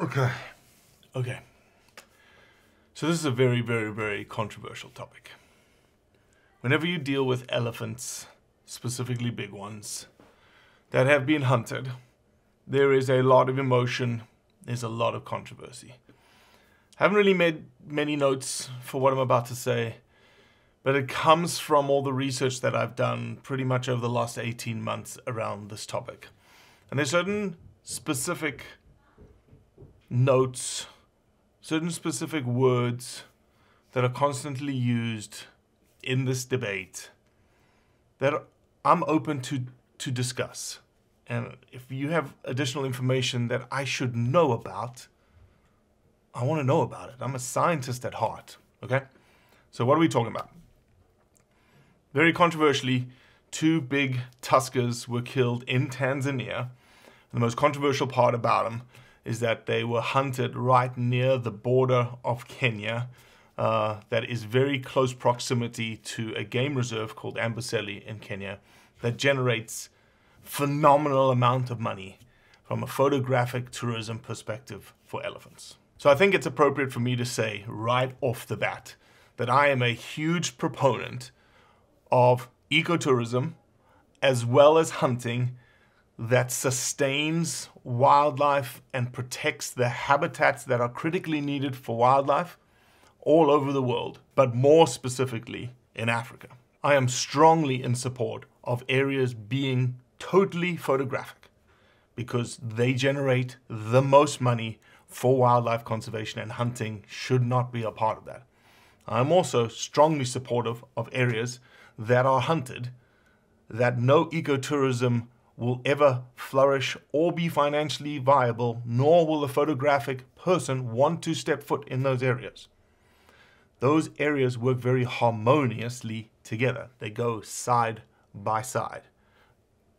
Okay. So this is a very, very, very controversial topic. Whenever you deal with elephants, specifically big ones, that have been hunted, there is a lot of emotion, there's a lot of controversy. I haven't really made many notes for what I'm about to say, but it comes from all the research that I've done pretty much over the last 18 months around this topic. And there's certain specific notes, certain specific words that are constantly used in this debate that I'm open to discuss. And if you have additional information that I should know about, I want to know about it. I'm a scientist at heart, okay? So what are we talking about? Very controversially, 2 big tuskers were killed in Tanzania. The most controversial part about them is that they were hunted right near the border of Kenya. That is very close proximity to a game reserve called Amboseli in Kenya that generates phenomenal amount of money from a photographic tourism perspective for elephants. So I think it's appropriate for me to say right off the bat that I am a huge proponent of ecotourism as well as hunting that sustains wildlife and protects the habitats that are critically needed for wildlife all over the world, but more specifically in Africa. I am strongly in support of areas being totally photographic because they generate the most money for wildlife conservation, and hunting should not be a part of that. I'm also strongly supportive of areas that are hunted, that no ecotourism will ever flourish or be financially viable, nor will a photographic person want to step foot in those areas. Those areas work very harmoniously together. They go side by side,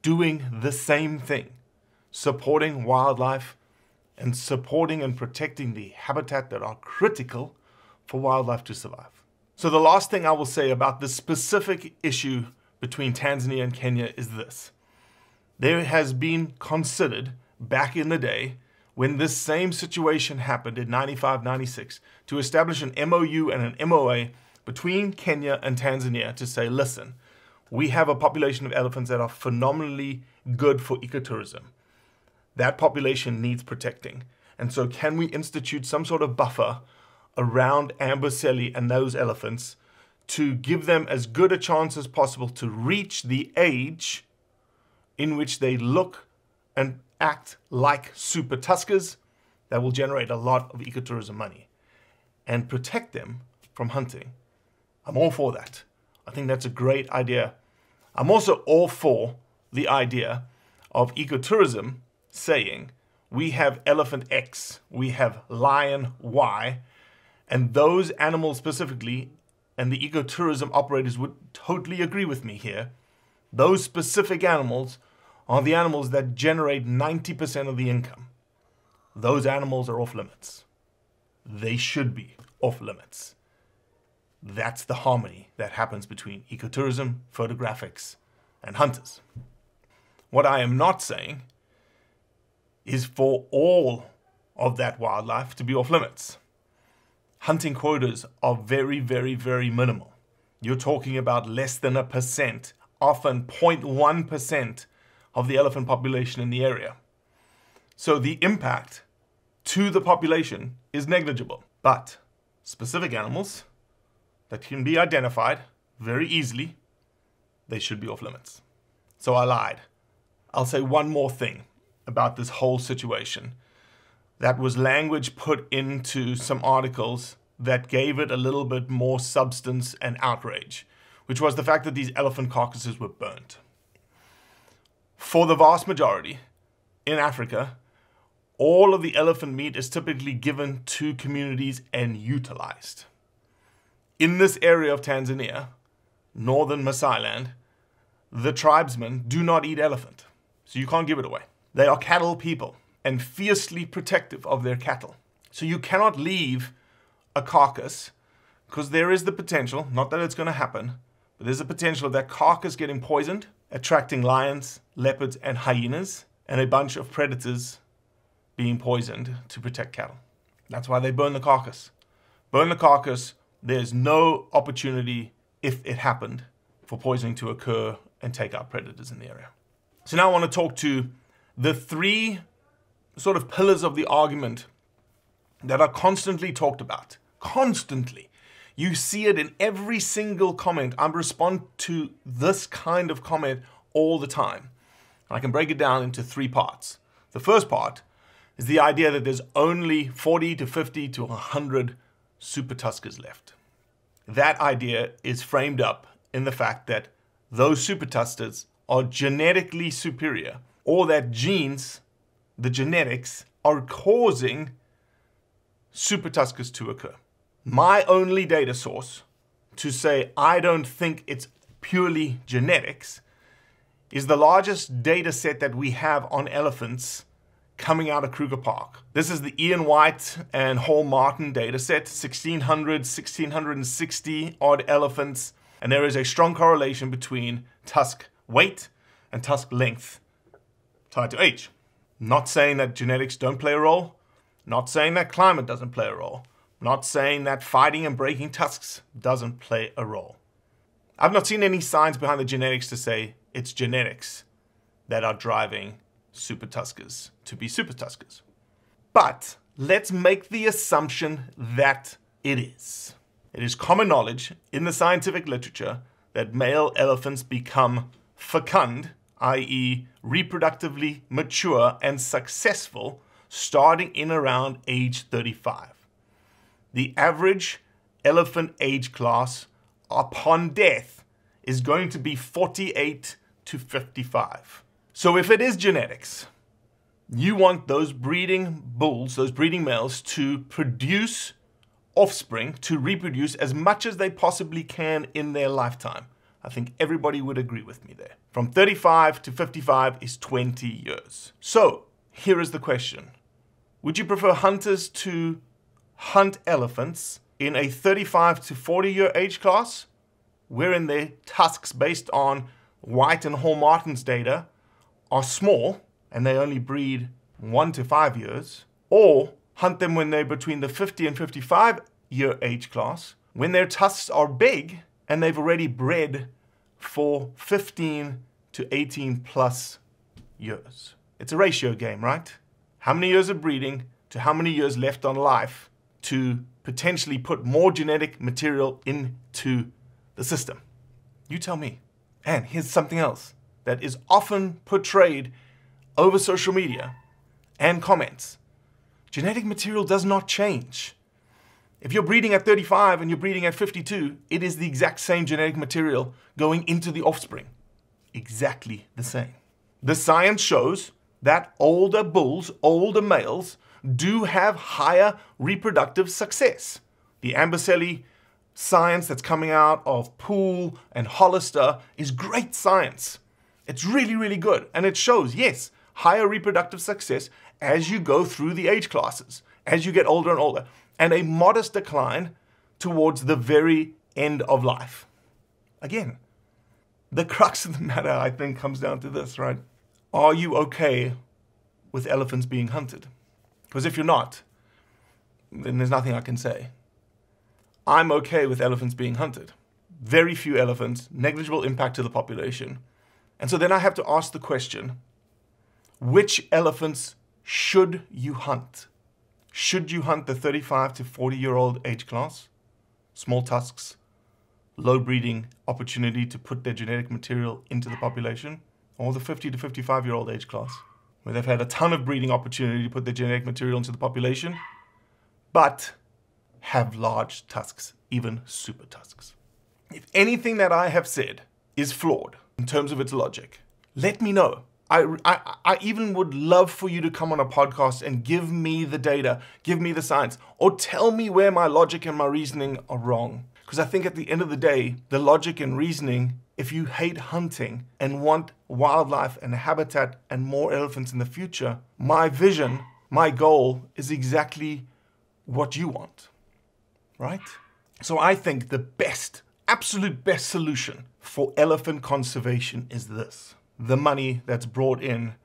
doing the same thing, supporting wildlife and supporting and protecting the habitat that are critical for wildlife to survive. So the last thing I will say about this specific issue between Tanzania and Kenya is this. There has been considered back in the day when this same situation happened in 95-96 to establish an MOU and an MOA between Kenya and Tanzania to say, listen, we have a population of elephants that are phenomenally good for ecotourism. That population needs protecting. And so can we institute some sort of buffer around Amboseli and those elephants to give them as good a chance as possible to reach the age in which they look and act like super tuskers that will generate a lot of ecotourism money and protect them from hunting. I'm all for that. I think that's a great idea. I'm also all for the idea of ecotourism saying we have elephant X, we have lion Y, and those animals specifically, and the ecotourism operators would totally agree with me here, those specific animals are the animals that generate 90% of the income. Those animals are off limits. They should be off limits. That's the harmony that happens between ecotourism, photographics, and hunters. What I am not saying is for all of that wildlife to be off limits. Hunting quotas are very, very, very minimal. You're talking about less than 1%, often 0.1% of the elephant population in the area. So the impact to the population is negligible, but specific animals that can be identified very easily, they should be off limits. So I lied. I'll say one more thing about this whole situation. That was language put into some articles that gave it a little bit more substance and outrage, which was the fact that these elephant carcasses were burnt. For the vast majority in Africa, all of the elephant meat is typically given to communities and utilized. In this area of Tanzania, northern Maasailand, the tribesmen do not eat elephant, so you can't give it away. They are cattle people and fiercely protective of their cattle. So you cannot leave a carcass because there is the potential, not that it's going to happen, but there's a potential of that carcass getting poisoned, attracting lions, leopards, and hyenas, and a bunch of predators being poisoned to protect cattle. That's why they burn the carcass. Burn the carcass. There's no opportunity, if it happened, for poisoning to occur and take out predators in the area. So now I want to talk to the three sort of pillars of the argument that are constantly talked about. Constantly. You see it in every single comment. I respond to this kind of comment all the time. I can break it down into three parts. The first part is the idea that there's only 40 to 50 to 100 super tuskers left. That idea is framed up in the fact that those super tuskers are genetically superior, or that genes, the genetics, are causing super tuskers to occur. My only data source to say I don't think it's purely genetics is the largest data set that we have on elephants coming out of Kruger Park. This is the Ian White and Hall Martin data set, 1,600, 1,660 odd elephants, and there is a strong correlation between tusk weight and tusk length tied to age. Not saying that genetics don't play a role, not saying that climate doesn't play a role, not saying that fighting and breaking tusks doesn't play a role. I've not seen any science behind the genetics to say it's genetics that are driving super tuskers to be super tuskers. But let's make the assumption that it is. It is common knowledge in the scientific literature that male elephants become fecund, i.e. reproductively mature and successful, starting in around age 35. The average elephant age class upon death is going to be 48 to 55. So if it is genetics, you want those breeding bulls, those breeding males, to produce offspring, to reproduce as much as they possibly can in their lifetime. I think everybody would agree with me there. From 35 to 55 is 20 years. So here is the question. Would you prefer hunters to hunt elephants in a 35 to 40 year age class, wherein their tusks, based on White and Hall Martin's data, are small and they only breed 1 to 5 years, or hunt them when they're between the 50 and 55 year age class, when their tusks are big and they've already bred for 15 to 18 plus years? It's a ratio game, right? How many years of breeding to how many years left on life to potentially put more genetic material into the system? You tell me. And here's something else that is often portrayed over social media and comments. Genetic material does not change. If you're breeding at 35 and you're breeding at 52, it is the exact same genetic material going into the offspring. Exactly the same. The science shows that older bulls, older males, do have higher reproductive success. The Amboseli science that's coming out of Poole and Hollister is great science. It's really, really good. And it shows, yes, higher reproductive success as you go through the age classes, as you get older and older, and a modest decline towards the very end of life. Again, the crux of the matter, I think, comes down to this, right? Are you okay with elephants being hunted? Because if you're not, then there's nothing I can say. I'm okay with elephants being hunted. Very few elephants, negligible impact to the population. And so then I have to ask the question, which elephants should you hunt? Should you hunt the 35 to 40 year old age class? Small tusks, low breeding opportunity to put their genetic material into the population? Or the 50 to 55 year old age class, where they've had a ton of breeding opportunity to put their genetic material into the population, but have large tusks, even super tusks? If anything that I have said is flawed in terms of its logic, let me know. I even would love for you to come on a podcast and give me the data, give me the science, or tell me where my logic and my reasoning are wrong. Because I think at the end of the day, the logic and reasoning, if you hate hunting and want wildlife and habitat and more elephants in the future, my vision, my goal is exactly what you want, right? So I think the best, absolute best solution for elephant conservation is this. The money that's brought in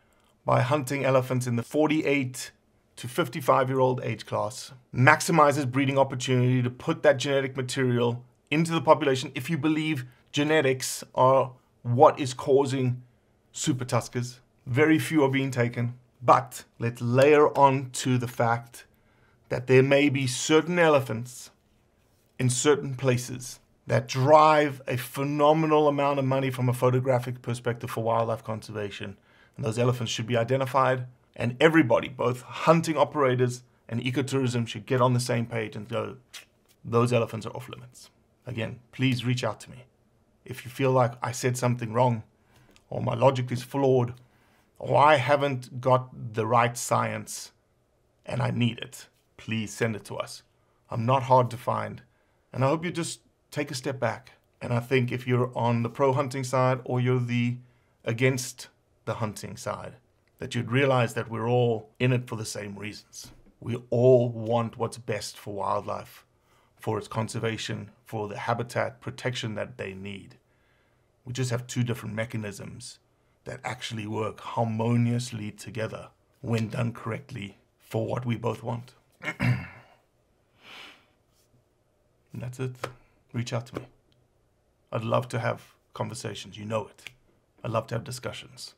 by hunting elephants in the 48 to 55-year-old age class, maximizes breeding opportunity to put that genetic material into the population if you believe genetics are what is causing super tuskers. Very few are being taken, but let's layer on to the fact that there may be certain elephants in certain places that drive a phenomenal amount of money from a photographic perspective for wildlife conservation. And those elephants should be identified, and everybody, both hunting operators and ecotourism, should get on the same page and go, those elephants are off limits. Again, please reach out to me. If you feel like I said something wrong, or my logic is flawed, or I haven't got the right science and I need it, please send it to us. I'm not hard to find. And I hope you just take a step back. And I think if you're on the pro-hunting side or you're against the hunting side, that you'd realize that we're all in it for the same reasons. We all want what's best for wildlife, for its conservation, for the habitat protection that they need. We just have two different mechanisms that actually work harmoniously together when done correctly for what we both want. And that's it. Reach out to me. I'd love to have conversations, you know it. I'd love to have discussions.